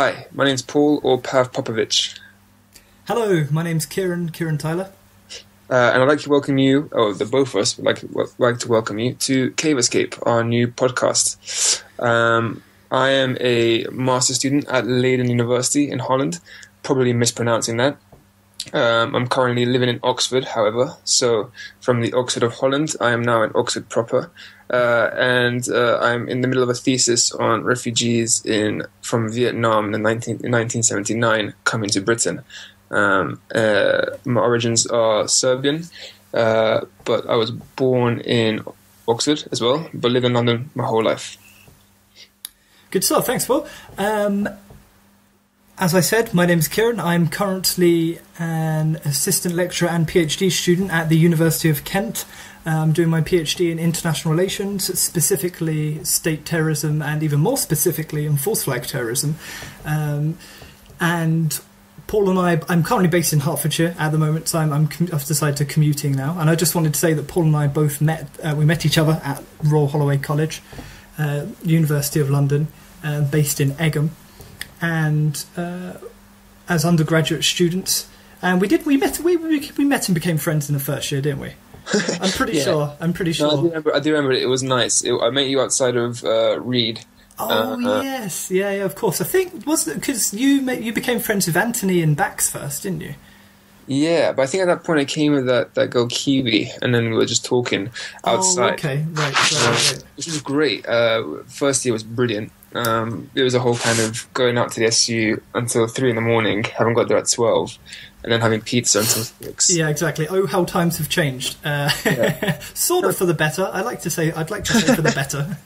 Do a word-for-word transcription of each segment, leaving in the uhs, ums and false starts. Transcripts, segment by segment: Hi, my name's Paul, or Pav Popovich. Hello, my name's Kieran, Kieran Tyler. Uh, and I'd like to welcome you, or the both of us would like, would like to welcome you to Cave Escape, our new podcast. Um, I am a master's student at Leiden University in Holland, probably mispronouncing that. Um, I'm currently living in Oxford, however, so from the Oxford of Holland, I am now in Oxford proper. Uh, and uh, I'm in the middle of a thesis on refugees in from Vietnam in nineteen seventy-nine coming to Britain. Um, uh, my origins are Serbian, uh, but I was born in Oxford as well, but live in London my whole life. Good stuff, thanks, Paul. Um, as I said, my name is Kieran. I'm currently an assistant lecturer and PhD student at the University of Kent. I'm doing my PhD in international relations, specifically state terrorism and even more specifically in false flag terrorism. Um, and Paul and I, I'm currently based in Hertfordshire at the moment, so I'm, I'm, I've decided to commuting now. And I just wanted to say that Paul and I both met, uh, we met each other at Royal Holloway College, uh, University of London, uh, based in Egham, and uh, as undergraduate students. And we did, we met, we, we, we met and became friends in the first year, didn't we? I'm pretty yeah. sure. I'm pretty sure. No, I, do remember, I do remember it. It was nice. It, I met you outside of uh, Reed. Oh uh, yes, yeah, yeah, of course. I think was because you met, you became friends with Anthony and Bax first, didn't you? Yeah, but I think at that point I came with that that girl Kiwi, and then we were just talking outside. Oh, okay, right, right, um, right. Which was great. Uh, first year was brilliant. Um, it was a whole kind of going out to the S U until three in the morning, having got there at twelve. And then having pizza until six. Yeah, exactly. Oh, how times have changed. Uh, yeah. Sort of for the better. I like to say. I'd like to say for the better.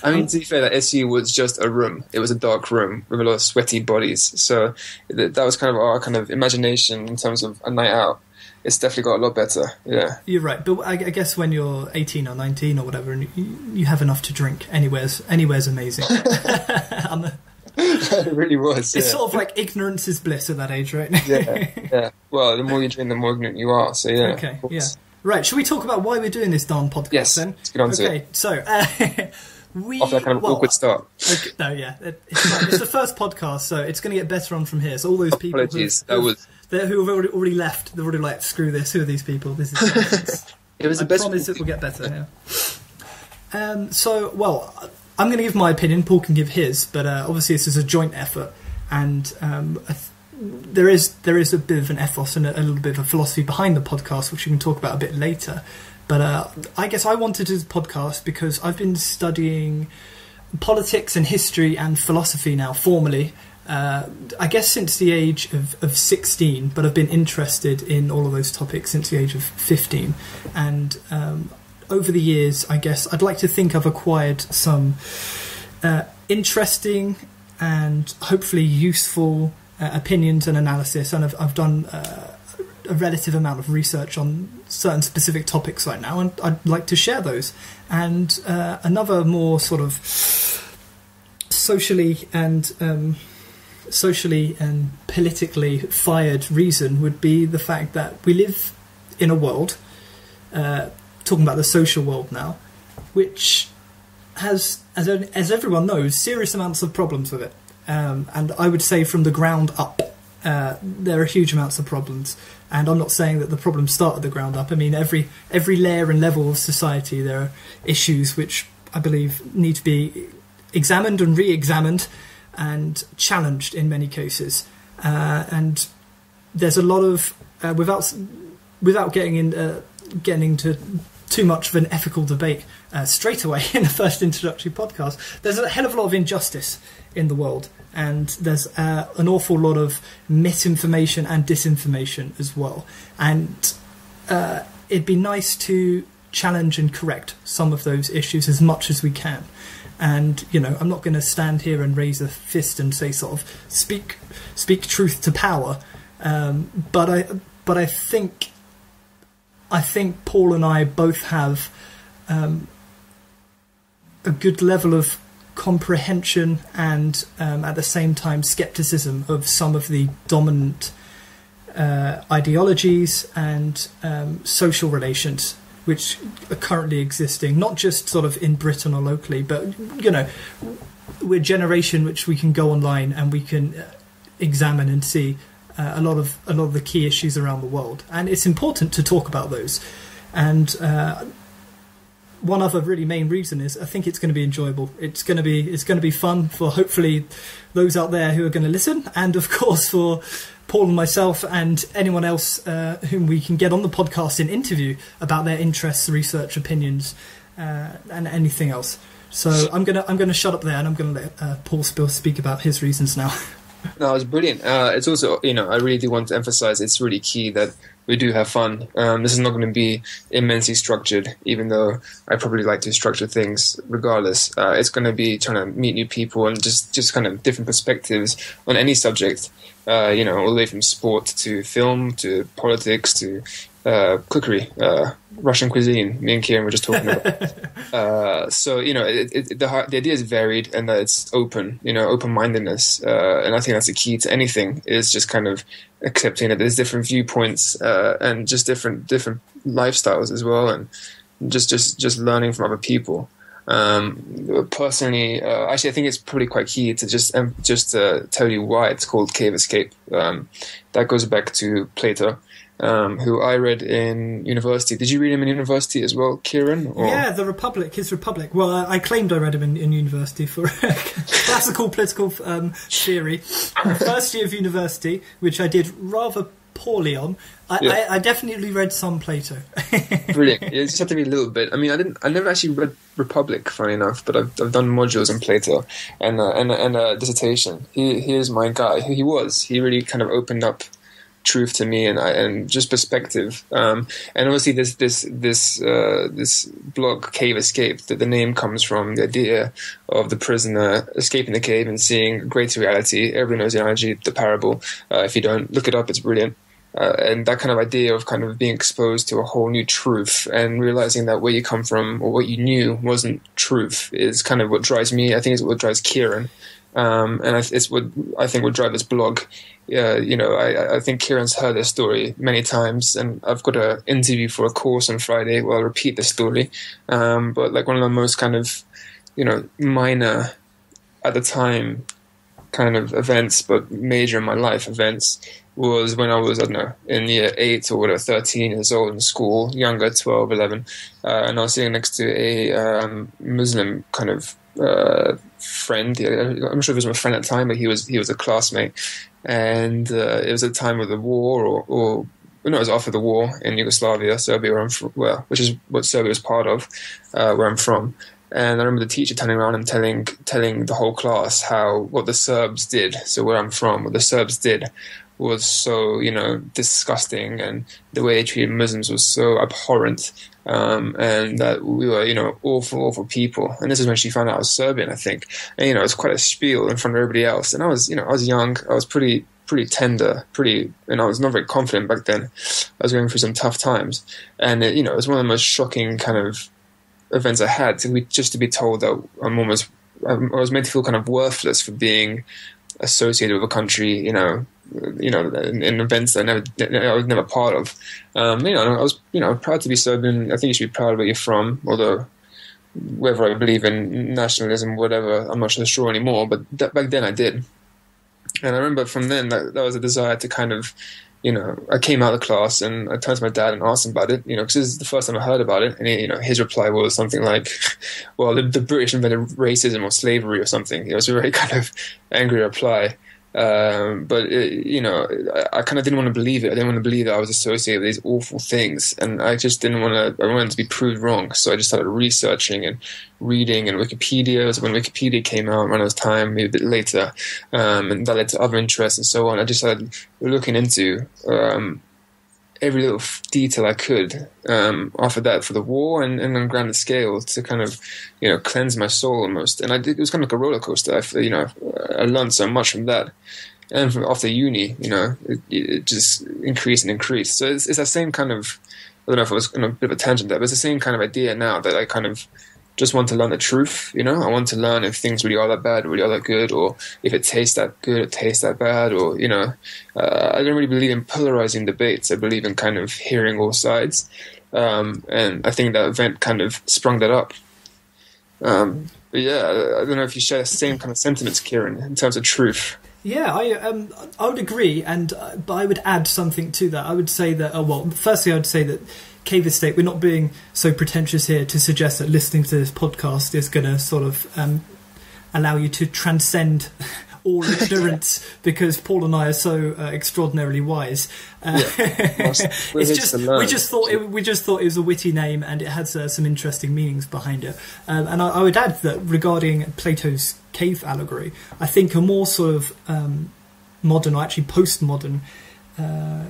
I mean, to be fair, that S U was just a room. It was a dark room with a lot of sweaty bodies. So that was kind of our kind of imagination in terms of a night out. It's definitely got a lot better. Yeah, you're right. But I guess when you're eighteen or nineteen or whatever, and you have enough to drink, anywhere's anywhere's amazing. I'm a, it really was. It's yeah. sort of like ignorance is bliss at that age, right? yeah, yeah. Well, the more you drink, the more ignorant you are. So yeah. Okay. Yeah. Right. Should we talk about why we're doing this darn podcast? Yes. Then? Let's get on okay, to it. So uh, we. After that kind of well, awkward start. Okay, no, yeah, it, it's, like, it's the first podcast, so it's going to get better on from here. So all those people. Apologies. That was. Who have already, already left? They're already like, screw this. Who are these people? This is. It was. I the promise it will get better. Yeah. Um. So well. I'm going to give my opinion, Paul can give his, but uh, obviously this is a joint effort, and um, I th there is there is a bit of an ethos and a, a little bit of a philosophy behind the podcast, which we can talk about a bit later. But uh, I guess I wanted this podcast because I've been studying politics and history and philosophy now formally, uh, I guess since the age of, of sixteen, but I've been interested in all of those topics since the age of fifteen, and um, over the years, I guess, I'd like to think I've acquired some uh, interesting and hopefully useful uh, opinions and analysis, and I've, I've done uh, a relative amount of research on certain specific topics right now, and I'd like to share those. And uh, another more sort of socially and um, socially and politically fired reason would be the fact that we live in a world uh, talking about the social world now, which has, as, as everyone knows, serious amounts of problems with it. Um, and I would say from the ground up, uh, there are huge amounts of problems. And I'm not saying that the problems start at the ground up. I mean, every, every layer and level of society, there are issues which I believe need to be examined and re-examined and challenged in many cases. Uh, and there's a lot of, uh, without, without getting in, uh, getting into too much of an ethical debate uh, straight away in the first introductory podcast, there's a hell of a lot of injustice in the world, and there's uh, an awful lot of misinformation and disinformation as well, and uh, it'd be nice to challenge and correct some of those issues as much as we can. And you know, I'm not going to stand here and raise a fist and say sort of speak speak truth to power, um, but I but I think I think Paul and I both have um, a good level of comprehension and um, at the same time skepticism of some of the dominant uh, ideologies and um, social relations which are currently existing, not just sort of in Britain or locally, but, you know, we're a generation which we can go online and we can uh, examine and see uh, a lot of a lot of the key issues around the world, and it's important to talk about those. And uh, one other really main reason is I think it's going to be enjoyable. It's going to be it's going to be fun for hopefully those out there who are going to listen, and of course for Paul and myself and anyone else uh, whom we can get on the podcast and interview about their interests, research, opinions, uh, and anything else. So I'm gonna I'm gonna shut up there, and I'm gonna let uh, Paul Spill speak about his reasons now. No, it's brilliant. Uh, it's also, you know, I really do want to emphasize it's really key that we do have fun. Um, this is not going to be immensely structured, even though I probably like to structure things regardless. Uh, it's going to be trying to meet new people and just, just kind of different perspectives on any subject, uh, you know, all the way from sport to film to politics to uh, cookery, uh, Russian cuisine. Me and Kieran were just talking about. uh, so, you know, it, it, the, the idea is varied and that it's open, you know, open-mindedness. Uh, and I think that's the key to anything, is just kind of accepting that there's different viewpoints uh, and just different different lifestyles as well, and just just, just learning from other people. Um, personally, uh, actually, I think it's probably quite key to just um, just uh, tell you why it's called Cave Escape. Um, that goes back to Plato, um, who I read in university. Did you read him in university as well, Kieran? Or? Yeah, the Republic, his Republic. Well, I, I claimed I read him in, in university for classical political um, theory. First year of university, which I did rather poorly on. I, yeah. I, I definitely read some Plato. Brilliant. You just have to read a little bit. I mean, I didn't. I never actually read Republic, funny enough, but I've, I've done modules on Plato and uh, and and a dissertation. He he is my guy. He was. He really kind of opened up truth to me, and I, and just perspective. Um, and obviously, this this this uh, this blog, Cave Escape, that the name comes from the idea of the prisoner escaping the cave and seeing greater reality. Everyone knows the analogy, the parable. Uh, if you don't, look it up. It's brilliant. Uh, and that kind of idea of kind of being exposed to a whole new truth and realizing that where you come from or what you knew wasn't truth is kind of what drives me. I think it's what drives Kieran. Um, and I, it's what I think would drive this blog. Uh, you know, I, I think Kieran's heard this story many times, and I've got an interview for a course on Friday where I'll repeat the story. Um, but like one of the most kind of, you know, minor at the time kind of events, but major in my life events, was when I was, I don't know, in year eight or whatever, thirteen years old in school, younger, twelve, eleven, uh, and I was sitting next to a um, Muslim kind of uh, friend. I'm not sure if it was my friend at the time, but he was he was a classmate. And uh, it was a time of the war, or, or no, it was after the war in Yugoslavia, Serbia, where I'm from, well, which is what Serbia was part of, uh, where I'm from. And I remember the teacher turning around and telling telling the whole class how what the Serbs did, so where I'm from, what the Serbs did was so, you know, disgusting, and the way they treated Muslims was so abhorrent, um, and that we were, you know, awful, awful people. And this is when she found out I was Serbian, I think. And, you know, it was quite a spiel in front of everybody else. And I was, you know, I was young, I was pretty, pretty tender, pretty, and I was not very confident back then. I was going through some tough times. And, it, you know, it was one of the most shocking kind of events I had, to be, just to be told that I'm almost, I was made to feel kind of worthless for being associated with a country, you know, you know, in, in events that I, never, I was never part of. Um, you know, I was, you know, proud to be Serbian. I think you should be proud of where you're from, although whether I believe in nationalism, whatever, I'm not sure anymore. But that, back then I did. And I remember from then that, that was a desire to kind of, you know, I came out of the class and I turned to my dad and asked him about it, you know, because this is the first time I heard about it. And, he, you know, his reply was something like, well, the, the British invented racism or slavery or something. It was a very kind of angry reply. Um, but, it, you know, I, I kind of didn't want to believe it. I didn't want to believe that I was associated with these awful things. And I just didn't want to, I wanted to be proved wrong. So I just started researching and reading, and Wikipedia was when Wikipedia came out around this time, maybe a bit later. Um, and that led to other interests and so on. I just started looking into, um, every little detail I could, um, after that, for the war and, and on grander scale, to kind of, you know, cleanse my soul almost. And I did, it was kind of like a roller coaster. I, you know, I learned so much from that. And from after uni, you know, it, it just increased and increased. So it's, it's that same kind of, I don't know if it was on a bit of a tangent there, but it's the same kind of idea now that I kind of just want to learn the truth, you know? I want to learn if things really are that bad, really are that good, or if it tastes that good, it tastes that bad, or, you know, uh, I don't really believe in polarizing debates. I believe in kind of hearing all sides. Um, and I think that event kind of sprung that up. Um, But yeah, I don't know if you share the same kind of sentiments, Kieran, in terms of truth. Yeah, I um I would agree, and uh, but I would add something to that. I would say that, uh, well, firstly, I would say that Cave Escape, we're not being so pretentious here to suggest that listening to this podcast is going to sort of um, allow you to transcend all ignorance, because Paul and I are so uh, extraordinarily wise. Uh, yeah. it's just we just thought it, we just thought it was a witty name, and it had uh, some interesting meanings behind it. Um, and I, I would add that regarding Plato's cave allegory, I think a more sort of um, modern, or actually postmodern, uh,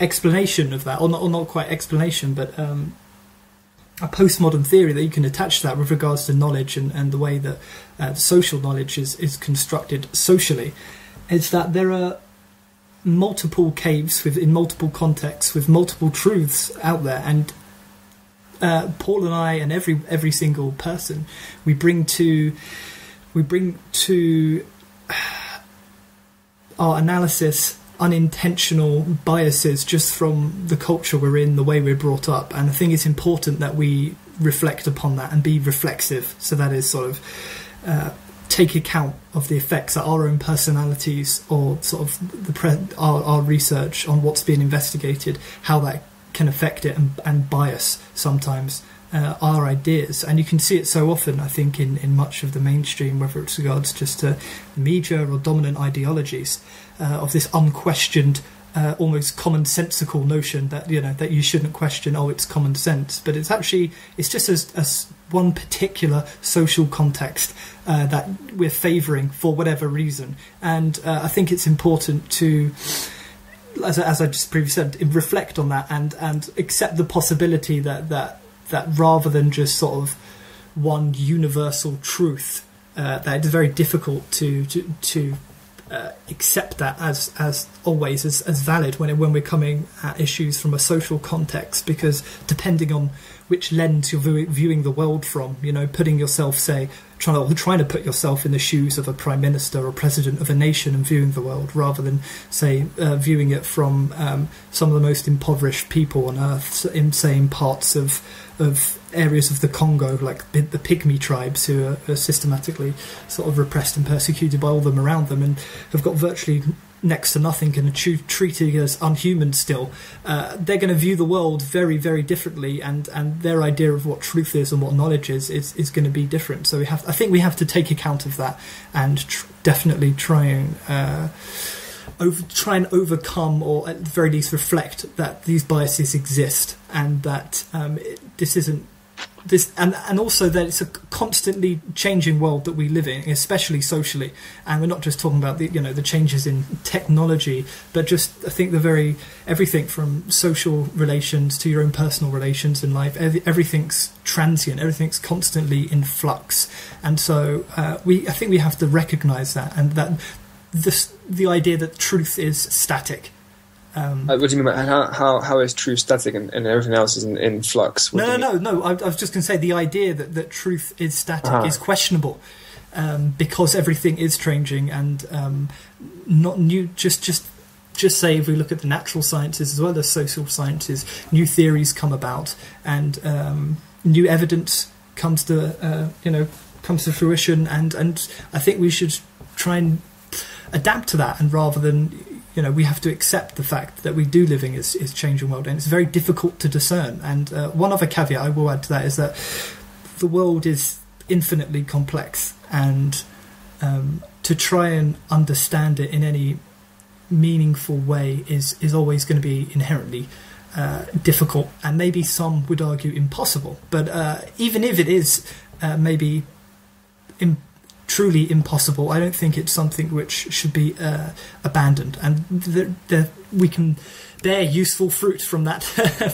explanation of that, or not, or not quite explanation, but um, a postmodern theory that you can attach to that with regards to knowledge and, and the way that uh, social knowledge is, is constructed socially, is that there are multiple caves within multiple contexts with multiple truths out there, and uh, Paul and I and every every single person we bring to we bring to our analysis unintentional biases just from the culture we're in, the way we're brought up, and I think it's important that we reflect upon that and be reflexive. So that is sort of uh, take account of the effects that our own personalities or sort of the pre our, our research on what's being investigated, how that can affect it and, and bias sometimes uh, our ideas. And you can see it so often, I think, in, in much of the mainstream, whether it's regards just to media or dominant ideologies. Uh, of this unquestioned, uh, almost commonsensical notion that, you know, that you shouldn't question, oh, it's common sense, but it's actually, it's just as, as one particular social context uh, that we're favouring for whatever reason. And uh, I think it's important to, as, as I just previously said, reflect on that and and accept the possibility that that that rather than just sort of one universal truth, uh, that it's very difficult to to to. Uh, accept that as as always as, as valid when it, when we're coming at issues from a social context, because depending on which lens you're view viewing the world from, you know, putting yourself, say, trying to trying to put yourself in the shoes of a prime minister or president of a nation and viewing the world rather than, say, uh, viewing it from um, some of the most impoverished people on earth in, say, in parts of of areas of the Congo, like the, the pygmy tribes who are, are systematically sort of repressed and persecuted by all them around them and have got virtually next to nothing and are treated as unhuman still. Uh, they're going to view the world very, very differently, and, and their idea of what truth is and what knowledge is is, is going to be different. So we have, I think we have to take account of that and tr definitely try and... Uh, Over, try and overcome, or at the very least reflect, that these biases exist, and that um, it, this isn't this, and and also that it's a constantly changing world that we live in, especially socially. And we're not just talking about the you know the changes in technology, but just I think the very everything from social relations to your own personal relations in life. Every, everything's transient, everything's constantly in flux, and so uh, we I think we have to recognise that, and that. This, the idea that truth is static. Um, uh, what do you mean by how, how, how is truth static and, and everything else is in, in flux? No, no, no, no. I, I was just going to say the idea that, that truth is static uh-huh. is questionable um, because everything is changing and um, not new. Just, just, just say if we look at the natural sciences as well as social sciences, new theories come about and um, new evidence comes to uh, you know comes to fruition, and and I think we should try and adapt to that, and rather than you know we have to accept the fact that we do living is, is changing world, and it's very difficult to discern. And uh, one other caveat I will add to that is that the world is infinitely complex, and um, to try and understand it in any meaningful way is is always going to be inherently uh, difficult, and maybe some would argue impossible. But uh, even if it is uh, maybe impossible, truly impossible, I don't think it's something which should be uh, abandoned, and the, the, we can bear useful fruit from that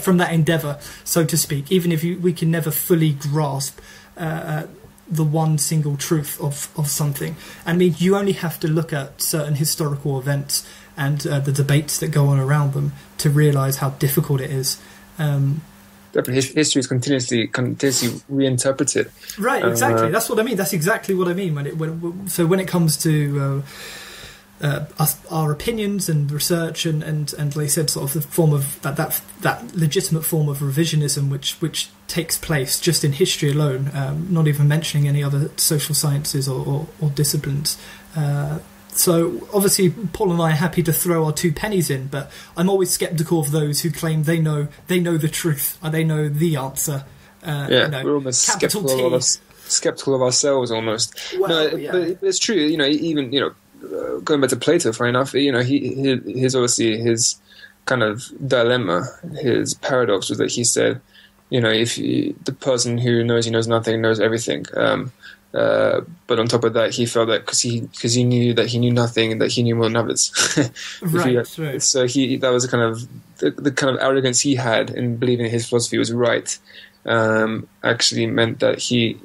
from that endeavour, so to speak. Even if you, we can never fully grasp uh, the one single truth of of something. I mean, you only have to look at certain historical events and uh, the debates that go on around them to realise how difficult it is. Um, History is continuously, continuously reinterpreted. Right, exactly. Um, uh, That's what I mean. That's exactly what I mean. When it, when, so when it comes to uh, uh, us, our opinions and research and and and they said sort of the form of that that that legitimate form of revisionism which which takes place just in history alone, um, not even mentioning any other social sciences or, or, or disciplines. Uh, so obviously Paul and I are happy to throw our two pennies in, but I'm always sceptical of those who claim they know they know the truth and they know the answer. Uh, yeah, you know, we're almost sceptical of us, sceptical of ourselves almost. Well, no, yeah. But it's true. You know, even you know. Uh, going back to Plato, fair enough, you know, he, he his obviously his kind of dilemma, his paradox was that he said, you know, if you, the person who knows he knows nothing knows everything. Um, uh, but on top of that, he felt that because he because he knew that he knew nothing and that he knew more than others. Right, he, right. So he that was a kind of the, the kind of arrogance he had in believing that his philosophy was right. Um, actually meant that he,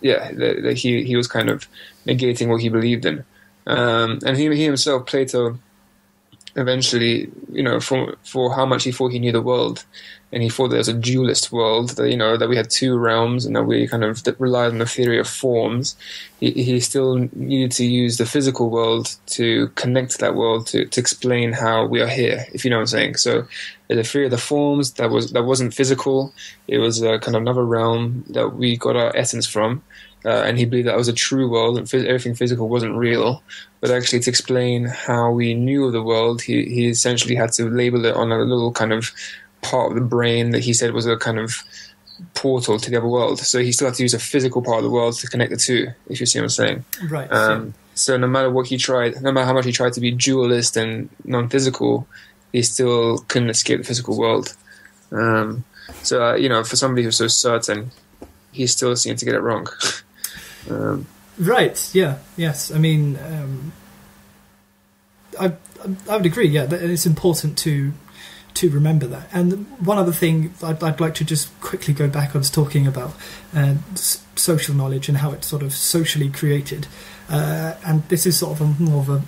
yeah, that, that he he was kind of negating what he believed in. Um, and he, he himself, Plato, eventually, you know, for for how much he thought he knew the world, and he thought there was a dualist world, that you know that we had two realms, and that we kind of relied on the theory of forms. He, he still needed to use the physical world to connect to that world to to explain how we are here, if you know what I'm saying. So, the theory of the forms that was that wasn't physical; it was a kind of another realm that we got our essence from. Uh, and he believed that it was a true world and phys everything physical wasn't real. But actually to explain how we knew of the world, he, he essentially had to label it on a little kind of part of the brain that he said was a kind of portal to the other world. So he still had to use a physical part of the world to connect the two, if you see what I'm saying. Right. Um, so no matter what he tried, no matter how much he tried to be dualist and non-physical, he still couldn't escape the physical world. Um, so, uh, you know, for somebody who's so certain, he still seemed to get it wrong. Um, right. Yeah. Yes. I mean, um, I I would agree. Yeah, that it's important to to remember that. And one other thing I'd, I'd like to just quickly go back. I was talking about uh, social knowledge and how it's sort of socially created, uh, and this is sort of a, more of a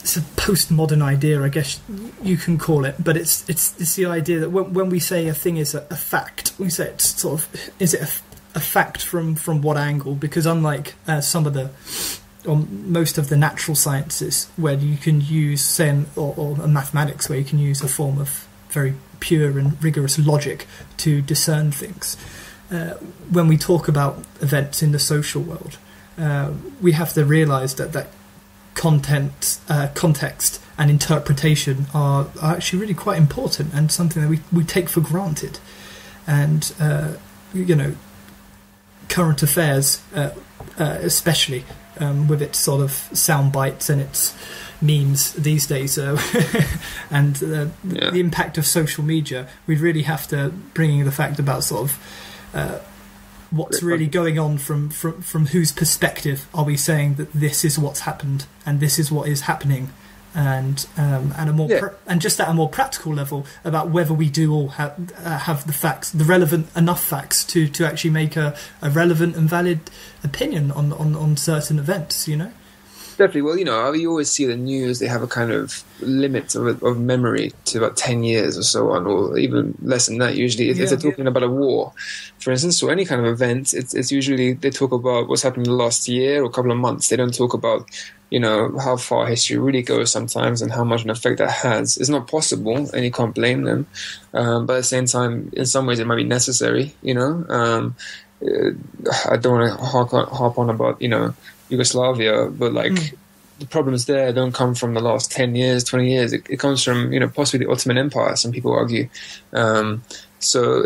it's a postmodern idea, I guess you can call it. But it's it's it's the idea that when when we say a thing is a, a fact, we say it's sort of is it. A, A fact from from what angle? Because unlike uh, some of the or most of the natural sciences, where you can use say an, or, or mathematics, where you can use a form of very pure and rigorous logic to discern things, uh, when we talk about events in the social world, uh, we have to realize that that content, uh, context and interpretation are, are actually really quite important and something that we, we take for granted. And uh, you know, current affairs, uh, uh, especially um, with its sort of sound bites and its memes these days, uh, and uh, yeah. the impact of social media, we really have to bring in the fact about sort of uh, what's really going on from, from, from whose perspective are we saying that this is what's happened and this is what is happening, and um, and a more yeah. and just at a more practical level about whether we do all ha uh, have the facts, the relevant enough facts to to actually make a, a relevant and valid opinion on, on on certain events, you know. Definitely. Well, you know, you always see the news; they have a kind of limit of, of memory to about ten years or so on, or even less than that. Usually, if, yeah, if they're talking yeah. about a war, for instance, or any kind of event, it's, it's usually they talk about what's happened in the last year or a couple of months. They don't talk about, you know, how far history really goes sometimes and how much an effect that has. It's not possible, and you can't blame them. Um, but at the same time, in some ways, it might be necessary, you know. Um, I don't want to harp on, harp on about, you know, Yugoslavia, but, like, mm. the problems there don't come from the last ten years, twenty years. It, it comes from, you know, possibly the Ottoman Empire, some people argue. Um, so,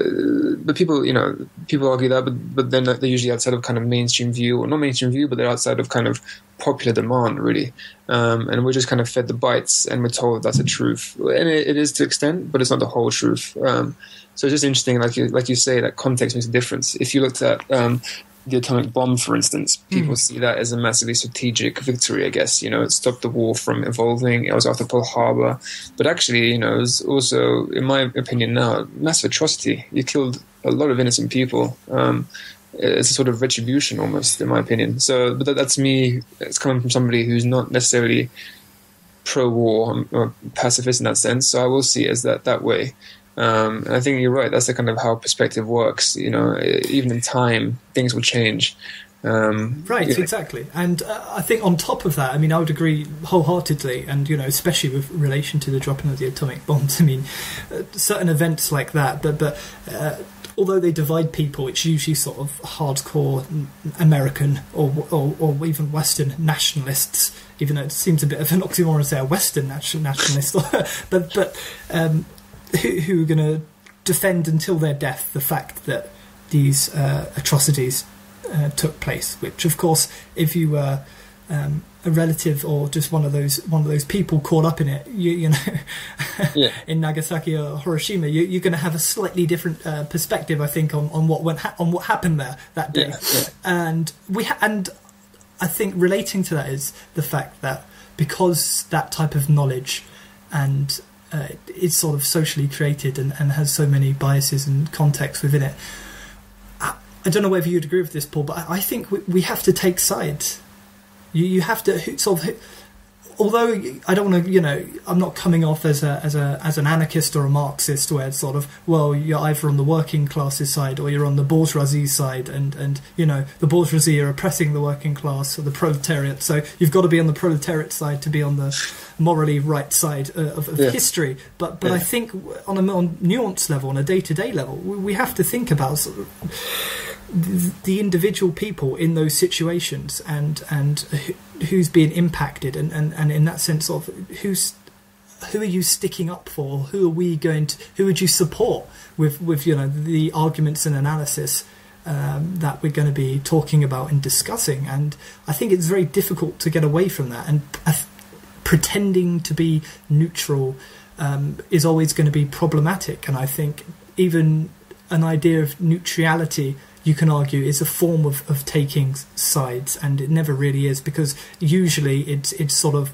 but people, you know, people argue that, but, but then they're usually outside of kind of mainstream view, or not mainstream view, but they're outside of kind of popular demand, really. Um, and we're just kind of fed the bites, and we're told that's the truth. And it, it is to extent, but it's not the whole truth. Um, so it's just interesting, like you, like you say, that context makes a difference. If you looked at um, the atomic bomb, for instance, people mm. see that as a massively strategic victory, I guess. You know, it stopped the war from evolving. It was after Pearl Harbor. But actually, you know, it was also, in my opinion now, a massive atrocity. You killed a lot of innocent people. Um, it's a sort of retribution almost, in my opinion. So, but that, that's me. It's coming from somebody who's not necessarily pro-war or pacifist in that sense. So I will see it as that, that way. Um, and I think you're right. That's the kind of how perspective works. You know, even in time, things will change. Um, right, you know. Exactly. And uh, I think on top of that, I mean, I would agree wholeheartedly, and, you know, especially with relation to the dropping of the atomic bombs, I mean, uh, certain events like that, but, but uh, although they divide people, it's usually sort of hardcore American or, or, or even Western nationalists, even though it seems a bit of an oxymoron to say a Western national nationalist, but, but um, who, who are going to defend until their death the fact that these uh, atrocities Uh, took place, which of course if you were um, a relative or just one of those one of those people caught up in it, you, you know, yeah. in Nagasaki or Hiroshima, you, you're going to have a slightly different uh, perspective, I think, on, on what went ha on what happened there that day. Yeah, yeah. And we ha and I think relating to that is the fact that because that type of knowledge and uh, it's sort of socially created and, and has so many biases and contexts within it. I don't know whether you'd agree with this, Paul, but I think we, we have to take sides. You, you have to sort of, although I don't want to, you know, I'm not coming off as a as a as an anarchist or a Marxist, where it's sort of, well, you're either on the working classes side or you're on the bourgeoisie side, and and you know the bourgeoisie are oppressing the working class or the proletariat, so you've got to be on the proletariat side to be on the morally right side of, of yeah. history. But but yeah. I think on a on nuance level, on a day to day level, we, we have to think about sort of the individual people in those situations and and who's being impacted and, and and in that sense of who's who are you sticking up for, who are we going to who would you support with with you know the arguments and analysis um, that we're going to be talking about and discussing. And I think it's very difficult to get away from that, and uh, pretending to be neutral um, is always going to be problematic. And I think even an idea of neutrality, you can argue, is a form of, of taking sides, and it never really is, because usually it's it's sort of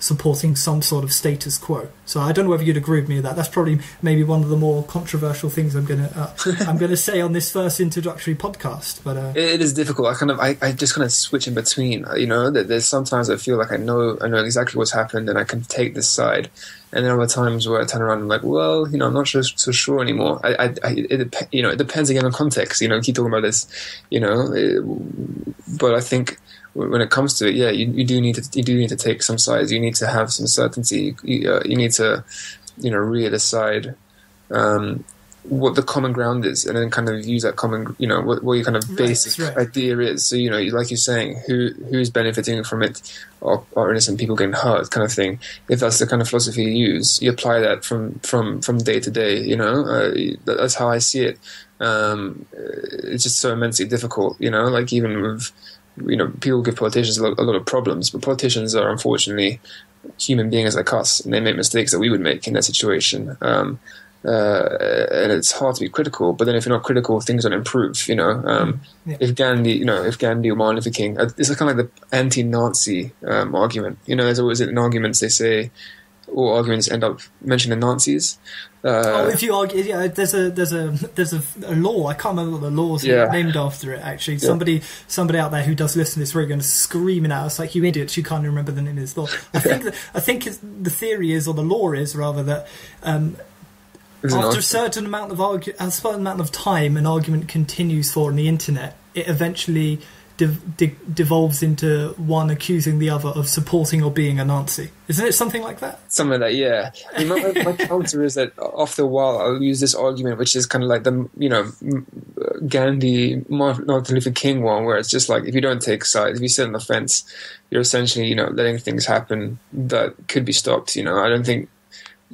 supporting some sort of status quo. So I don't know whether you'd agree with me with that. That's probably maybe one of the more controversial things I'm gonna uh, I'm gonna say on this first introductory podcast. But uh, it, it is difficult. I kind of I, I just kind of switch in between. You know, there's sometimes I feel like I know I know exactly what's happened and I can take this side, and then other times where I turn around and I'm like, well, you know, I'm not so, so sure anymore. I, I, I it, you know, it depends again on context. You know, we keep talking about this. You know, it, but I think. When it comes to it, yeah, you, you do need to you do need to take some sides. You need to have some certainty. You, uh, you need to, you know, really decide um, what the common ground is, and then kind of use that common, you know, what, what your kind of basic right, right. idea is. So you know, like you're saying, who who's benefiting from it, or are innocent people getting hurt, kind of thing. If that's the kind of philosophy you use, you apply that from from from day to day. You know, uh, that's how I see it. Um, it's just so immensely difficult. You know, like even with. You know, people give politicians a lot, a lot of problems, but politicians are unfortunately human beings like us, and they make mistakes that we would make in that situation. Um, uh, and it's hard to be critical, but then if you're not critical, things don't improve. You know, um, yeah. if Gandhi, you know, if Gandhi or Martin Luther King, it's kind of like the anti-Nazi um, argument. You know, there's always in arguments they say. All arguments end up mentioning the Nazis. Uh, oh, if you argue, yeah, there's a there's a there's a, a law. I can't remember what the law's yeah. named after it. Actually, yeah. somebody somebody out there who does listen to this, we're going to screaming at us like, you idiots! You can't remember the name of this law. I think that, I think it's, the theory is, or the law is rather, that um, after a certain amount of argu a certain amount of time, an argument continues for on the internet, it eventually Div div devolves into one accusing the other of supporting or being a Nazi. Isn't it something like that? Something like that, yeah. I mean, my, my counter is that after a while I'll use this argument, which is kind of like the, you know, Gandhi, Martin Luther King one, where it's just like, if you don't take sides, if you sit on the fence, you're essentially, you know, letting things happen that could be stopped. You know, I don't think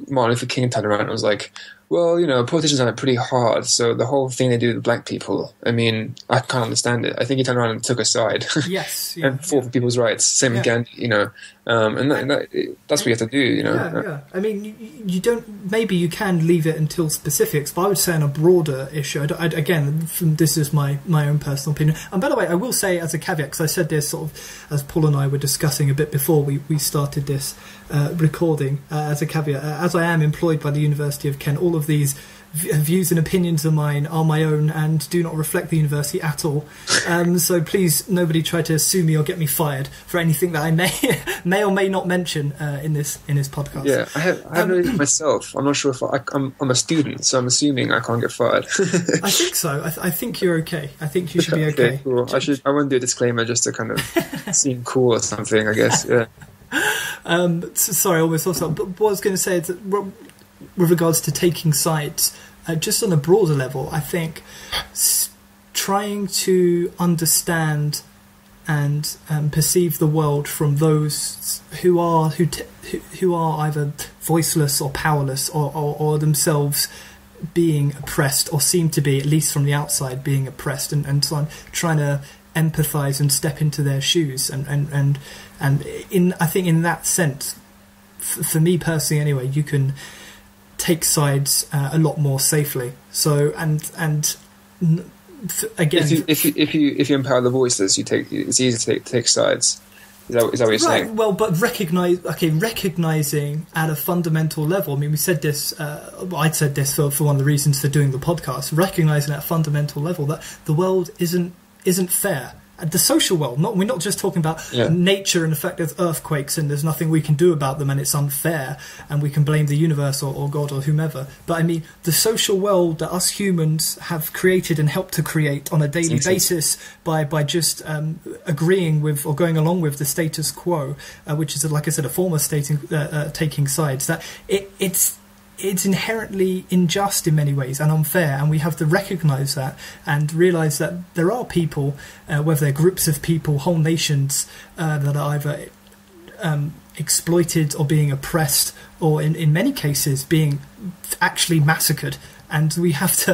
Martin Luther King turned around and was like, well, you know, politicians are pretty hard, so the whole thing they do with black people, I mean, I can't understand it. I think he turned around and took a side. Yes. Yeah, and fought yeah. for people's rights. Same yeah. with Gandhi, you know. Um, and that, and that, that's what you have to do, you know. Yeah, yeah. I mean, you, you don't, maybe you can leave it until specifics, but I would say on a broader issue, I'd, I'd, again, from, this is my, my own personal opinion. And by the way, I will say as a caveat, because I said this sort of, as Paul and I were discussing a bit before we, we started this uh, recording, uh, as a caveat, uh, as I am employed by the University of Kent, all of these views and opinions of mine are my own and do not reflect the university at all. Um, so please, nobody try to sue me or get me fired for anything that I may may or may not mention uh, in this in this podcast. Yeah, I have I have no idea myself. I'm not sure if I, I'm I'm a student, so I'm assuming I can't get fired. I think so. I, th I think you're okay. I think you should be okay. Okay, cool. I should. I won't do a disclaimer just to kind of seem cool or something, I guess. Yeah. Um, so, sorry, I almost lost that. But what I was going to say is that with regards to taking sides, uh, just on a broader level, I think s trying to understand and um, perceive the world from those who are who t who, who are either voiceless or powerless, or, or, or themselves being oppressed, or seem to be, at least from the outside, being oppressed, and, and so on, trying to empathize and step into their shoes, and and and and in I think in that sense, f for me personally anyway, you can take sides uh, a lot more safely. So and and f again, if you, if you if you if you empower the voices, you take it's easy to take, take sides. Is that, is that what you're right, saying? Well, but recognize okay, recognizing at a fundamental level. I mean, we said this. Uh, I'd said this for for one of the reasons for doing the podcast. Recognizing at a fundamental level that the world isn't. isn't fair. The social world, not, we're not just talking about yeah. nature and the fact there's earthquakes and there's nothing we can do about them and it's unfair and we can blame the universe or, or God or whomever. But I mean, the social world that us humans have created and helped to create on a daily basis by, by just um, agreeing with or going along with the status quo, uh, which is, like I said, a form of stating, uh, uh, taking sides, that it, it's... it's inherently unjust in many ways and unfair, and we have to recognise that and realise that there are people, uh, whether they're groups of people, whole nations, uh, that are either um, exploited or being oppressed, or in, in many cases being actually massacred. And we have to,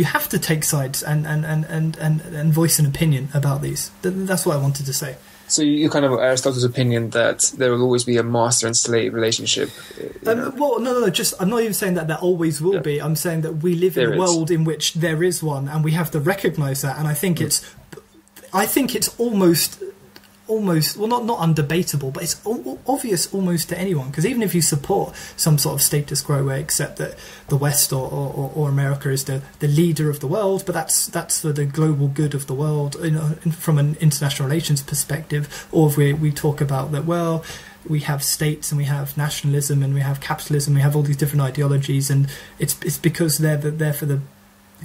you have to take sides and, and, and, and, and, and voice an opinion about these. That's what I wanted to say. So you kind of Aristotle's opinion that there will always be a master and slave relationship. Um, well, no, no, no. Just I'm not even saying that there always will yeah. be. I'm saying that we live there in a world in which there is one, and we have to recognise that. And I think mm. it's, I think it's almost, almost well, not not undebatable, but it's obvious almost to anyone. Because even if you support some sort of status quo, where except that the West or or, or America is the the leader of the world, but that's that's for the global good of the world, you know, from an international relations perspective. Or if we we talk about that, well, we have states and we have nationalism and we have capitalism, we have all these different ideologies, and it's it's because they're the, they're for the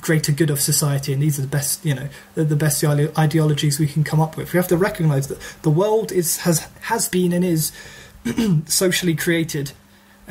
greater good of society, and these are the best, you know, the, the best ideologies we can come up with. We have to recognise that the world is has has been and is socially created.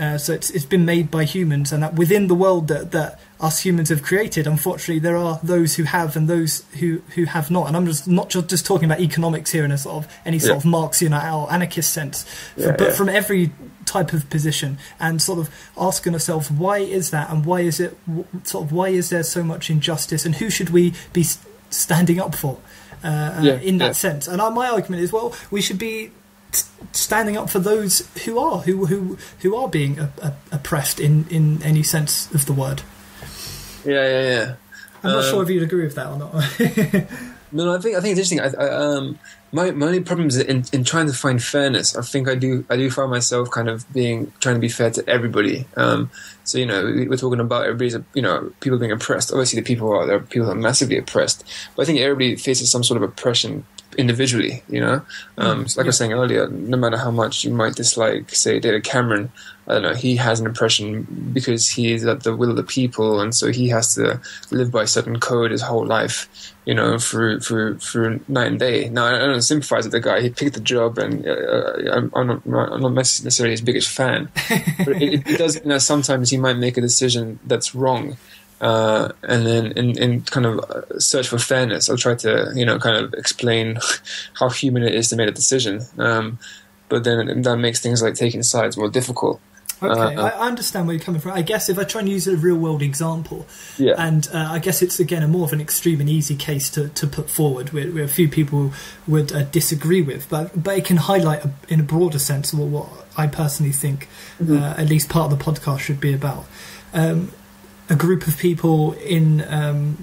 Uh, so it's it's been made by humans, and that within the world that that us humans have created, unfortunately, there are those who have and those who who have not. And I'm just not just, just talking about economics here in a sort of any sort yeah. of Marxian or anarchist sense, yeah, but yeah. from every type of position, and sort of asking ourselves, why is that, and why is it sort of why is there so much injustice, and who should we be standing up for uh, yeah, in that yeah. sense? And my argument is, well, we should be standing up for those who are who who who are being a, a, oppressed in in any sense of the word. Yeah, yeah, yeah. I'm um, not sure if you'd agree with that or not. no, no, I think I think it's interesting. I, I, um, my my only problem is in in trying to find fairness. I think I do I do find myself kind of being trying to be fair to everybody. Um, so you know, we, we're talking about everybody's you know people being oppressed. Obviously, the people are there are people who are massively oppressed, but I think everybody faces some sort of oppression individually, you know. Um, so like yeah. I was saying earlier, no matter how much you might dislike, say, David Cameron, I don't know, he has an oppression because he is at the will of the people, and so he has to live by a certain code his whole life, you know, through through through night and day. Now, I don't sympathize with the guy. He picked the job, and uh, I'm, I'm not I'm not necessarily his biggest fan, but it, it does. You know, sometimes he might make a decision that's wrong. Uh, and then in, in kind of search for fairness, I'll try to, you know, kind of explain how human it is to make a decision. Um, but then that makes things like taking sides more difficult. Okay, uh, I understand where you're coming from. I guess if I try and use a real-world example, yeah. and uh, I guess it's, again, a more of an extreme and easy case to, to put forward where, where a few people would uh, disagree with, but, but it can highlight a, in a broader sense what, what I personally think mm-hmm. uh, at least part of the podcast should be about. Um, a group of people in um,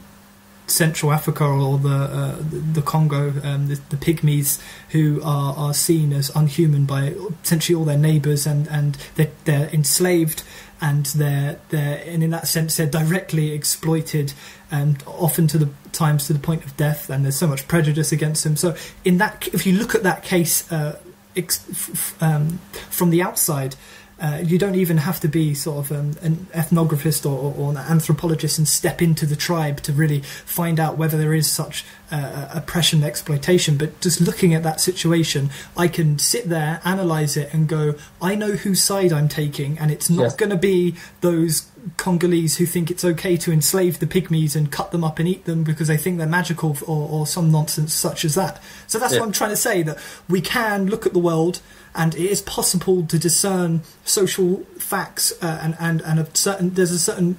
Central Africa or the uh, the Congo, um, the, the pygmies, who are, are seen as unhuman by essentially all their neighbours, and and they're, they're enslaved, and they're they're and in that sense they're directly exploited, and often to the times to the point of death. And there's so much prejudice against them. So in that, if you look at that case uh, ex f um, from the outside. Uh, you don't even have to be sort of um, an ethnographist or, or, or an anthropologist and step into the tribe to really find out whether there is such uh, oppression and exploitation. But just looking at that situation, I can sit there, analyse it and go, I know whose side I'm taking, and it's not yes. going to be those Congolese who think it's okay to enslave the pygmies and cut them up and eat them because they think they're magical, or, or some nonsense such as that. So that's yeah. what I'm trying to say, that we can look at the world and it is possible to discern social facts uh, and, and, and a certain, there's a certain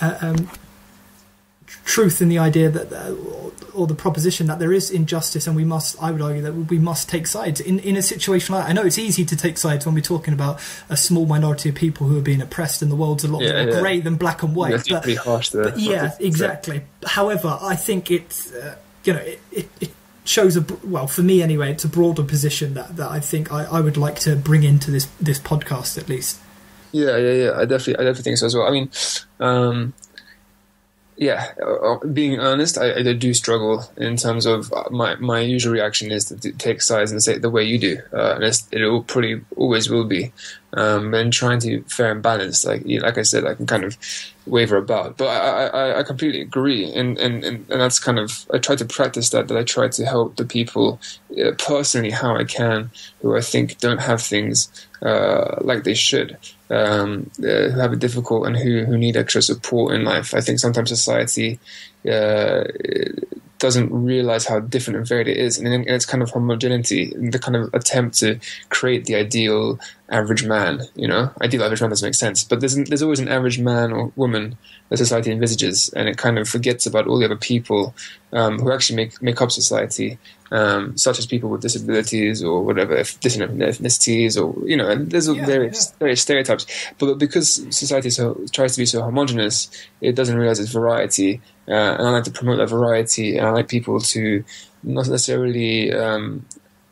uh, um, truth in the idea that uh, or the proposition that there is injustice, and we must, I would argue that we must take sides in, in a situation like that. I know it's easy to take sides when we're talking about a small minority of people who are being oppressed and the world's a lot yeah, more yeah. grey than black and white. But, pretty harsh there, but yeah, exactly. Yeah. However, I think it's, uh, you know, it, it, it shows, a well, for me anyway, it's a broader position that, that I think I, I would like to bring into this, this podcast at least. Yeah, yeah, yeah. I definitely, I definitely think so as well. I mean... Um, Yeah, being honest, I, I do struggle in terms of my my usual reaction is to take sides and say the way you do, uh, and it's, it will pretty always will be, um, and trying to be fair and balanced. Like like I said, I can kind of waver about, but I I, I completely agree, and, and and that's kind of I try to practice that. That I try to help the people personally how I can, who I think don't have things uh, like they should. Um, uh, who have it difficult and who, who need extra support in life. I think sometimes society uh, doesn't realize how different and varied it is, and in its kind of homogeneity, in the kind of attempt to create the ideal average man. You know, ideal average man doesn't make sense, but there's there's always an average man or woman that society envisages, and it kind of forgets about all the other people um, who actually make make up society. Um, such as people with disabilities or whatever, different ethnicities, or you know, and there's yeah, various, yeah. various stereotypes. But because society so, tries to be so homogenous, it doesn't realize its variety. Uh, and I like to promote that variety, and I like people to not necessarily um,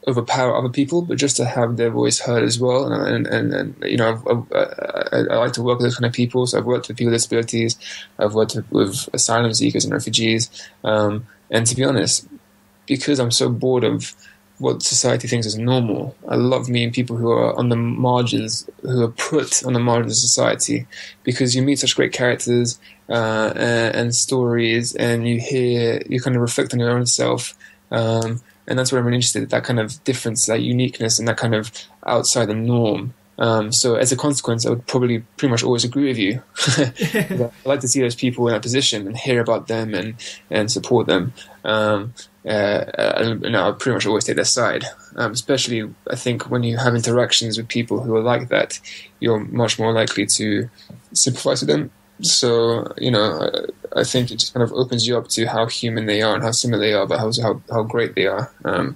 overpower other people, but just to have their voice heard as well. And, and, and, and you know, I've, I've, I, I like to work with those kind of people. So I've worked with people with disabilities, I've worked with asylum seekers and refugees. Um, and to be honest, because I'm so bored of what society thinks is normal, I love meeting people who are on the margins, who are put on the margins of society, because you meet such great characters uh, and, and stories, and you hear, you kind of reflect on your own self. Um, and that's what I'm really interested in, that kind of difference, that uniqueness, and that kind of outside the norm. Um, so as a consequence, I would probably pretty much always agree with you. I like to see those people in that position and hear about them and, and support them. Um, Uh, uh, and I pretty much always take their side, um, especially I think when you have interactions with people who are like that, you're much more likely to sympathize with them. So, you know, I, I think it just kind of opens you up to how human they are and how similar they are, but how how, how great they are. Um,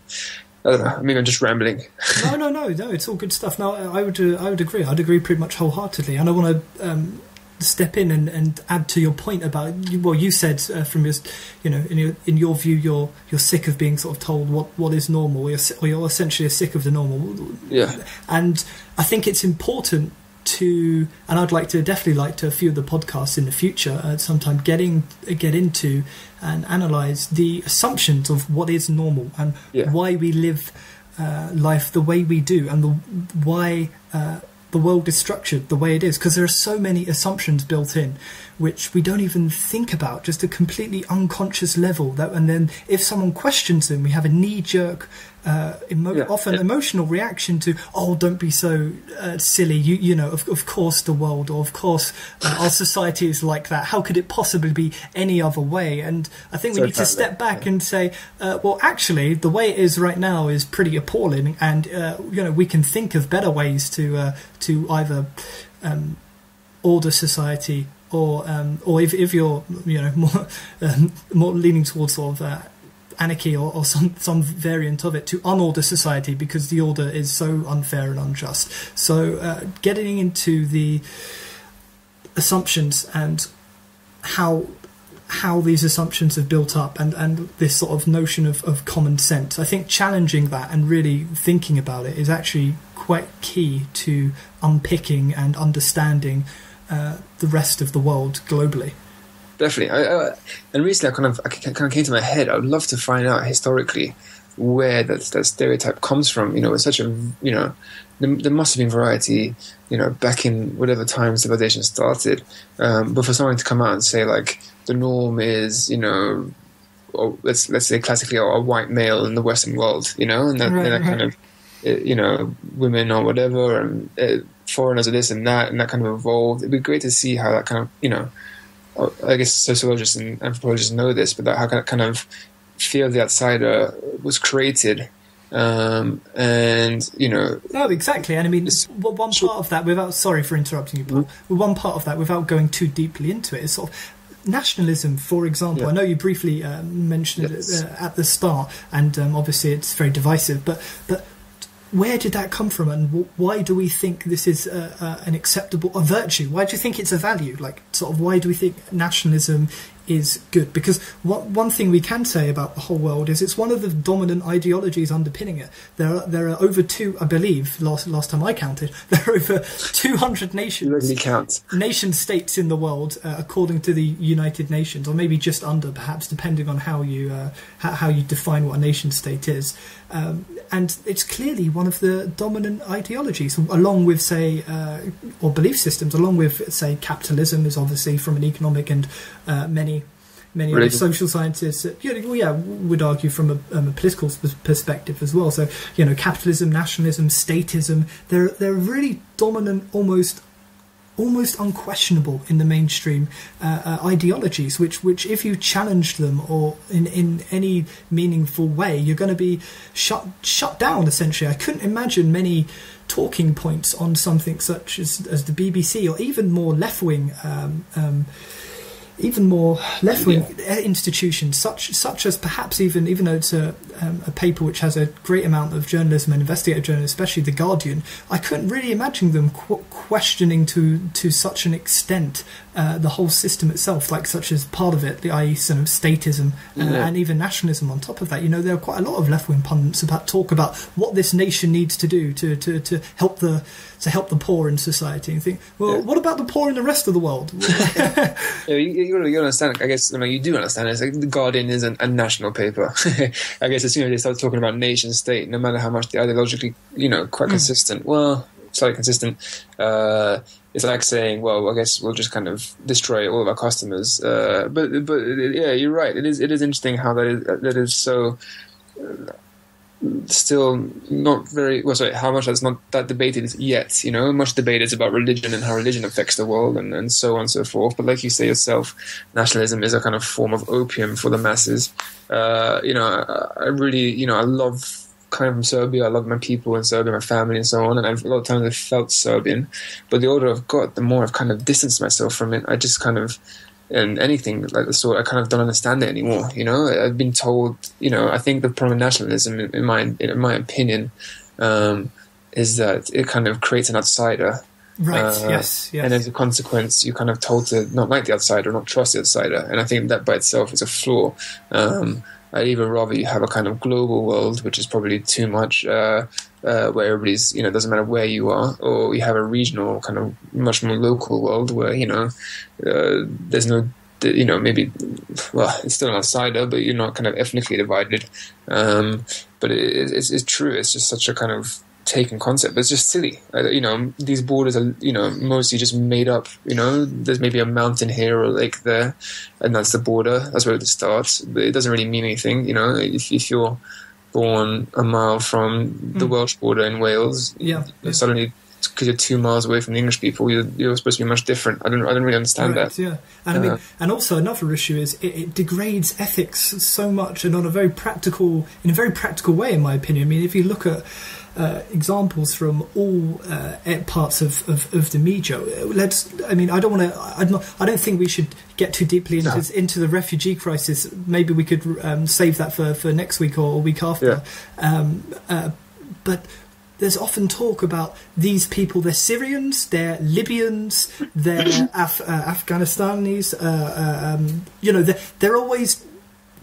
I don't know, maybe I'm just rambling. no, no, no, no, it's all good stuff. No, I would, uh, I would agree. I'd agree pretty much wholeheartedly, and I want to... Um step in and, and add to your point about, well, you said uh, from your, you know, in your, in your view, you're you're sick of being sort of told what, what is normal, or you're, or you're essentially sick of the normal. Yeah. And I think it's important to, and I'd like to definitely like to a few of the podcasts in the future uh, sometime getting get into and analyse the assumptions of what is normal and yeah. why we live uh, life the way we do, and the why... Uh, the world is structured the way it is, because there are so many assumptions built in which we don't even think about, just a completely unconscious level. That, and then if someone questions them, we have a knee-jerk, uh, emo yeah. often yeah. emotional reaction to, oh, don't be so uh, silly. You, you know, of, of course the world, or of course uh, our society is like that. How could it possibly be any other way? And I think we so need to step back yeah. and say, uh, well, actually, the way it is right now is pretty appalling, and uh, you know, we can think of better ways to uh, to either um, order society. Or, um, or if if you're you know more um, more leaning towards sort of uh, anarchy or, or some some variant of it, to unorder society, because the order is so unfair and unjust. So uh, getting into the assumptions and how how these assumptions have built up, and, and this sort of notion of, of common sense. I think challenging that and really thinking about it is actually quite key to unpicking and understanding uh, the rest of the world globally. Definitely. I, I, and recently I kind, of, I kind of came to my head, I would love to find out historically where that, that stereotype comes from. You know, it's such a, you know, there must have been variety, you know, back in whatever time civilization started. Um, but for someone to come out and say, like, the norm is, you know, or let's let's say classically a white male in the Western world, you know, and that, right, and that right. kind of, you know, women or whatever, and uh, foreigners or this and that, and that kind of evolved. It'd be great to see how that kind of, you know, I guess sociologists and anthropologists know this, but that how that kind of fear of the outsider was created. Um, and you know, no, exactly. And I mean, one part of that, without sorry for interrupting you, Paul, one part of that, without going too deeply into it, is sort of nationalism, for example. Yeah. I know you briefly uh, mentioned yes. it uh, at the start, and um, obviously it's very divisive. But but where did that come from, and w why do we think this is uh, uh, an acceptable a virtue? Why do you think it's a value? Like, sort of, why do we think nationalism is good? Because what, one thing we can say about the whole world is it's one of the dominant ideologies underpinning it. There are, there are over two, I believe, last last time I counted, there are over two hundred nations, count. nation states in the world, uh, according to the United Nations, or maybe just under, perhaps, depending on how you uh, how, how you define what a nation state is. Um, and it's clearly one of the dominant ideologies, along with, say, uh, or belief systems, along with, say, capitalism is obviously from an economic and uh, many Many really? of the social scientists, you know, yeah, would argue from a, um, a political perspective as well. So, you know, capitalism, nationalism, statism—they're they're really dominant, almost almost unquestionable in the mainstream uh, uh, ideologies. Which, which, if you challenge them or in in any meaningful way, you're going to be shut shut down. Essentially, I couldn't imagine many talking points on something such as as the B B C or even more left wing. Um, um, even more left-wing yeah. institutions, such such as perhaps even, even though it's a, um, a paper which has a great amount of journalism and investigative journalism, especially The Guardian, I couldn't really imagine them qu questioning to, to such an extent uh, the whole system itself, like such as part of it, the that is sort of statism yeah. and, and even nationalism on top of that. You know, there are quite a lot of left-wing pundits about talk about what this nation needs to do to, to, to help the to help the poor in society, and think, well, yeah. what about the poor in the rest of the world? yeah, you, you, you understand, I guess, I mean, you do understand it. It's like The Guardian is an, a national paper. I guess as soon as they start talking about nation-state, no matter how much they're ideologically, you know, quite mm. consistent, well, slightly consistent, uh, it's like saying, well, I guess we'll just kind of destroy all of our customers. Uh, but, but yeah, you're right. It is, it is interesting how that is, that is so... Uh, still not very well sorry how much that's not that debated yet. You know, much debate is about religion and how religion affects the world, and, and so on and so forth. But like you say yourself, nationalism is a kind of form of opium for the masses. Uh, you know, I, I really, you know, I love kind of Serbia, I love my people in Serbia, my family and so on, and I've, a lot of times I've felt Serbian, but the older I've got, the more I've kind of distanced myself from it. I just kind of And anything like the sort, I kind of don't understand it anymore. You know, I've been told. You know, I think the problem with nationalism, in, in my in my opinion, um, is that it kind of creates an outsider. Right. Uh, yes. Yes. And as a consequence, you're kind of told to not like the outsider, not trust the outsider. And I think that by itself is a flaw. Um, I'd even rather you have a kind of global world, which is probably too much. Uh, Uh, where everybody's, you know, doesn't matter where you are, or you have a regional kind of much more local world where, you know, uh, there's no, you know, maybe, well, it's still an outsider, but you're not kind of ethnically divided. Um, but it, it's, it's true. It's just such a kind of taken concept. But it's just silly. Uh, you know, these borders are, you know, mostly just made up. You know, there's maybe a mountain here or a lake there, and that's the border. That's where it starts. But it doesn't really mean anything. You know, if, if you're born a mile from the mm. Welsh border in Wales, yeah, yeah. suddenly because you're two miles away from the English people, you're, you're supposed to be much different. I don't, I don't really understand right, that. Yeah, and uh, I mean, and also another issue is it, it degrades ethics so much, and on a very practical, in a very practical way, in my opinion. I mean, if you look at uh, examples from all uh, parts of, of of the media, let's. I mean, I don't want to. I'm not. I don't think we should get too deeply into, no. into the refugee crisis. Maybe we could um, save that for for next week or a week after. Yeah. Um, uh, but there's often talk about these people, they're Syrians, they're Libyans, they're Af uh, Afghanistanis, uh, uh, um, you know, they're, they're always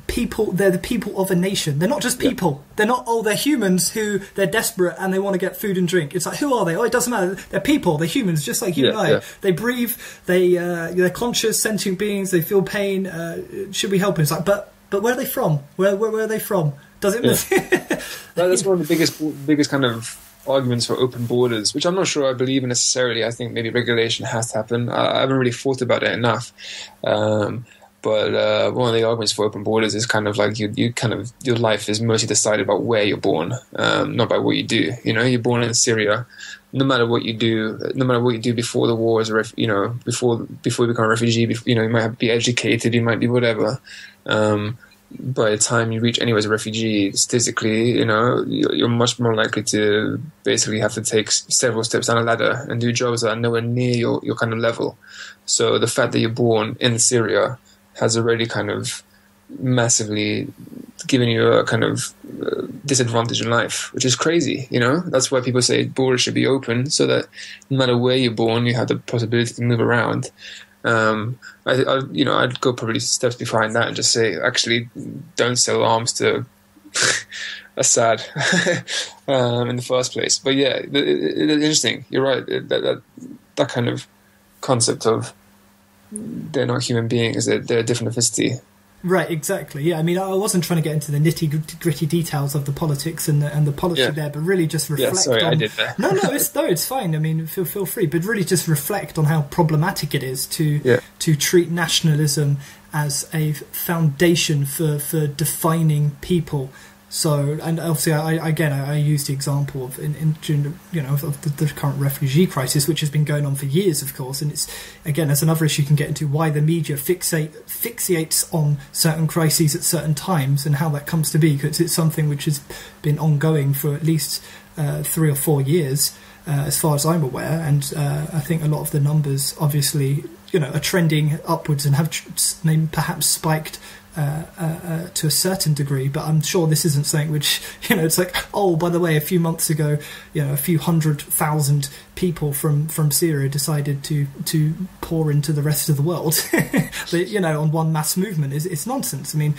people, they're the people of a nation. They're not just people. Yeah. They're not, oh, they're humans who, they're desperate and they want to get food and drink. It's like, who are they? Oh, it doesn't matter. They're people, they're humans, just like you yeah, and I. Yeah. They breathe, they, uh, they're conscious, sentient beings, they feel pain. Uh, should we help them? It's like, but, but where are they from? Where, where, where are they from? Does it yeah. No, that's one of the biggest biggest kind of arguments for open borders, which I'm not sure I believe in necessarily. I think maybe regulation has to happen. I, I haven't really thought about it enough. Um, but uh, one of the arguments for open borders is kind of like you, you kind of your life is mostly decided by where you're born, um, not by what you do. You know, you're born in Syria. No matter what you do, no matter what you do before the war, as a ref, you know, before before you become a refugee, before, you know, you might be educated, you might be whatever. Um, by the time you reach anywhere as a refugee, statistically, you know, you're much more likely to basically have to take several steps down a ladder and do jobs that are nowhere near your, your kind of level. So the fact that you're born in Syria has already kind of massively given you a kind of disadvantage in life, which is crazy, you know? That's why people say borders should be open, so that no matter where you're born, you have the possibility to move around. Um, I, I, you know, I'd go probably steps behind that and just say, actually, don't sell arms to Assad um, in the first place. But yeah, it, it, interesting. You're right. It, that, that that kind of concept of they're not human beings; they're, they're a different ethnicity. Right, exactly. Yeah, I mean, I wasn't trying to get into the nitty gritty details of the politics and the, and the policy yeah. there, but really just reflect. Yeah, sorry, on, I did that. no, no, it's no, it's fine. I mean, feel feel free, but really just reflect on how problematic it is to yeah. to treat nationalism as a foundation for for defining people. So, and obviously, I, again, I, I used the example of in, in you know of the, the current refugee crisis, which has been going on for years, of course. And it's again, that's another issue you can get into, why the media fixate fixates on certain crises at certain times and how that comes to be, because it's something which has been ongoing for at least uh, three or four years, uh, as far as I'm aware. And uh, I think a lot of the numbers, obviously, you know, are trending upwards and have tr they perhaps spiked. Uh, uh, uh, to a certain degree, but I'm sure this isn't something which, you know, it's like, oh, by the way, a few months ago, you know, a few hundred thousand people from, from Syria decided to, to pour into the rest of the world, but, you know, on one mass movement. It's, it's nonsense. I mean,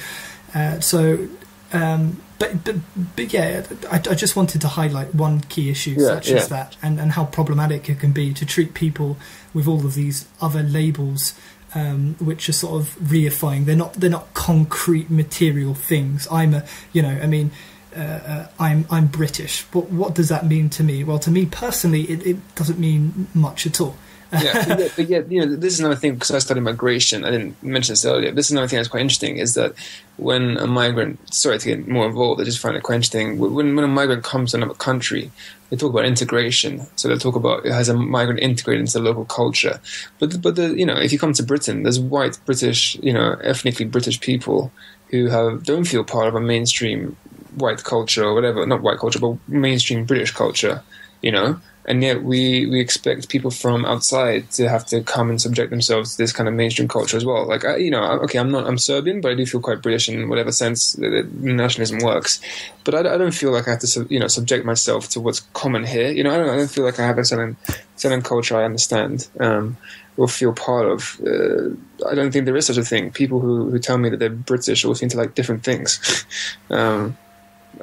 uh, so, um, but, but, but yeah, I, I just wanted to highlight one key issue yeah, such yeah. as that, and, and how problematic it can be to treat people with all of these other labels, Um, which are sort of reifying. They're not. They're not concrete material things. I'm a. You know. I mean. Uh, uh, I'm. I'm British. What. What does that mean to me? Well, to me personally, it, it doesn't mean much at all. yeah, but, but yeah, you know, this is another thing, because I studied migration. I didn't mention this earlier. But this is another thing that's quite interesting, is that when a migrant, sorry to get more involved, I just find it quite interesting. When, when a migrant comes to another country, they talk about integration. So they talk about, has a migrant integrated into the local culture? But, but the, you know, if you come to Britain, there's white British, you know, ethnically British people who have, don't feel part of a mainstream white culture or whatever, not white culture, but mainstream British culture, you know? And yet we, we expect people from outside to have to come and subject themselves to this kind of mainstream culture as well. Like, I, you know, okay, I'm not, I'm Serbian, but I do feel quite British in whatever sense that nationalism works. But I, I don't feel like I have to, you know, subject myself to what's common here. You know, I don't, I don't feel like I have a certain, certain culture I understand um, or feel part of. Uh, I don't think there is such a thing. People who, who tell me that they're British all seem to like different things. um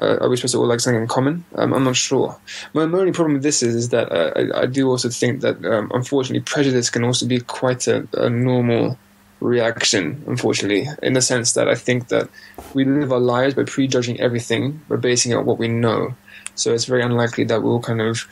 Uh, are we supposed to all like something in common? Um, I'm not sure. My, my only problem with this is, is that uh, I, I do also think that, um, unfortunately, prejudice can also be quite a, a normal reaction, unfortunately, in the sense that I think that we live our lives by prejudging everything, by basing it on what we know. So it's very unlikely that we'll kind of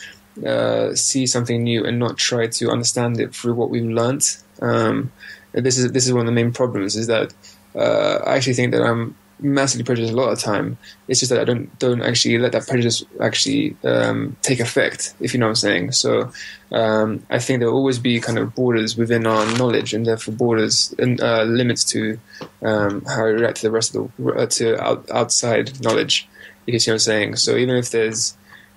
uh, see something new and not try to understand it through what we've learnt. Um, this is, this is one of the main problems, is that uh, I actually think that I'm massively prejudiced a lot of the time. It's just that I don't don't actually let that prejudice actually um, take effect, if you know what I'm saying. So um, I think there will always be kind of borders within our knowledge, and therefore borders and uh, limits to um, how we react to the rest of the uh, to out, outside knowledge, if you see what I'm saying. So even if there's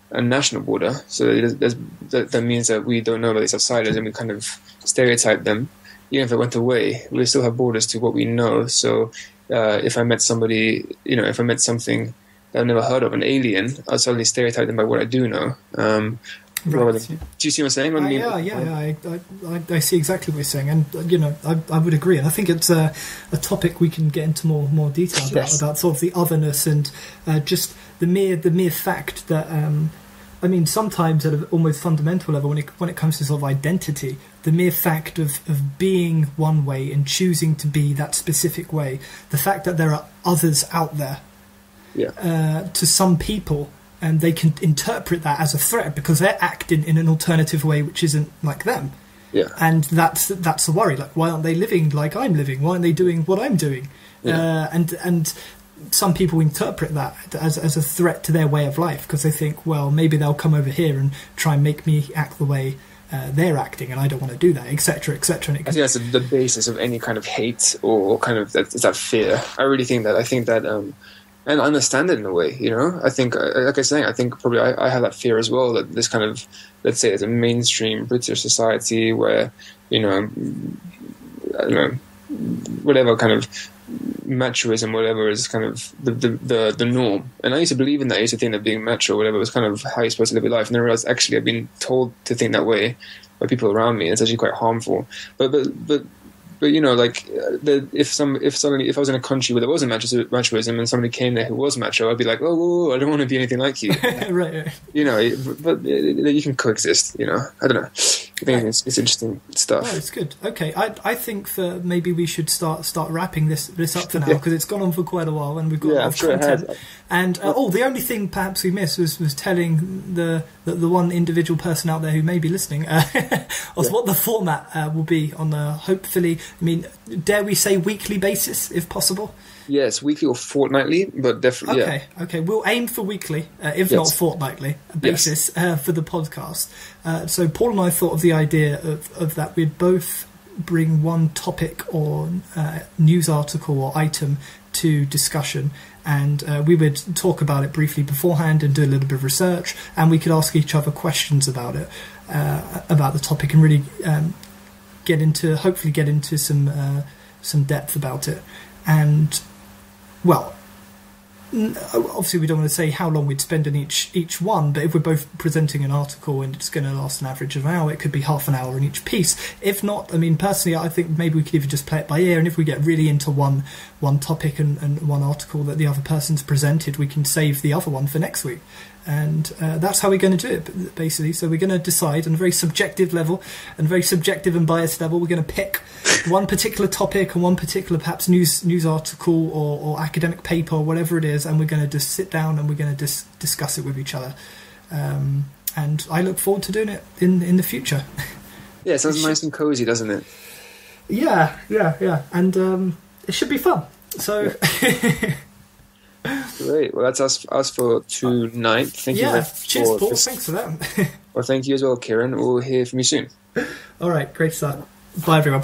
a national border, so there's, there's, that, that means that we don't know about these outsiders and we kind of stereotype them. Even if it went away, we still have borders to what we know. So Uh, if I met somebody, you know, if I met something that I've never heard of, an alien, I suddenly stereotype them by what I do know. Um, right. Than, do you see what I'm saying? What uh, I mean, yeah, yeah, yeah. I, I, I see exactly what you're saying, and you know, I, I would agree. And I think it's a, a topic we can get into more more detail about, yes. about sort of the otherness and uh, just the mere the mere fact that. Um, I mean, sometimes at an almost fundamental level, when it when it comes to sort of identity, the mere fact of of being one way and choosing to be that specific way, the fact that there are others out there, yeah, uh, to some people, and they can interpret that as a threat because they're acting in an alternative way which isn't like them, yeah, and that's that's a worry. Like, why aren't they living like I'm living? Why aren't they doing what I'm doing? Yeah. Uh, and and. Some people interpret that as, as a threat to their way of life because they think, well, maybe they'll come over here and try and make me act the way uh, they're acting, and I don't want to do that, et cetera, et cetera. I think that's the basis of any kind of hate or kind of that, that fear. I really think that. I think that, um, and understand it in a way, you know. I think, like I was saying, I think probably I, I have that fear as well, that this kind of, let's say, it's a mainstream British society where, you know, I don't know, whatever kind of machoism, whatever, is kind of the, the the the norm. And I used to believe in that. I used to think that being macho or whatever was kind of how you're supposed to live your life. And then I realized actually I've been told to think that way by people around me. It's actually quite harmful. But but but but you know, like the, if some if suddenly if I was in a country where there wasn't machoism and somebody came there who was macho, I'd be like, oh, whoa, whoa, I don't want to be anything like you. Right, right. You know, but, but you can coexist. You know, I don't know. I think it's, it's interesting stuff. Oh, it's good. Okay, I I think that maybe we should start start wrapping this this up for now because yeah. it's gone on for quite a while and we've got yeah, a lot of sure content. And uh, oh, the only thing perhaps we missed was was telling the the, the one individual person out there who may be listening uh, of yeah. what the format uh, will be on the hopefully. I mean, dare we say weekly basis if possible? Yes, weekly or fortnightly, but definitely. Okay, yeah. okay. We'll aim for weekly, uh, if yes. not fortnightly, basis yes. uh, for the podcast. Uh, so Paul and I thought of the idea of, of that we'd both bring one topic or uh, news article or item to discussion, and uh, we would talk about it briefly beforehand and do a little bit of research, and we could ask each other questions about it, uh, about the topic, and really um, get into, hopefully get into some uh, some depth about it. And well, obviously we don't want to say how long we'd spend on each each one, but if we're both presenting an article and it's going to last an average of an hour, it could be half an hour in each piece. If not, I mean, personally, I think maybe we could even just play it by ear, and if we get really into one one topic and, and one article that the other person's presented, we can save the other one for next week. And uh, that's how we're going to do it, basically. So we're going to decide on a very subjective level and very subjective and biased level. We're going to pick one particular topic and one particular perhaps news news article or, or academic paper or whatever it is, and we're going to just sit down and we're going to dis discuss it with each other. Um, and I look forward to doing it in, in the future. Yeah, it sounds nice and cozy, doesn't it? Yeah, yeah, yeah. And um, it should be fun. So... Yeah. Great. Well, that's us, us for tonight. Thank yeah. you. Yeah. Cheers, Paul. This. Thanks for that. Well, thank you as well, Kieran. We'll hear from you soon. All right. Great start. Bye, everyone.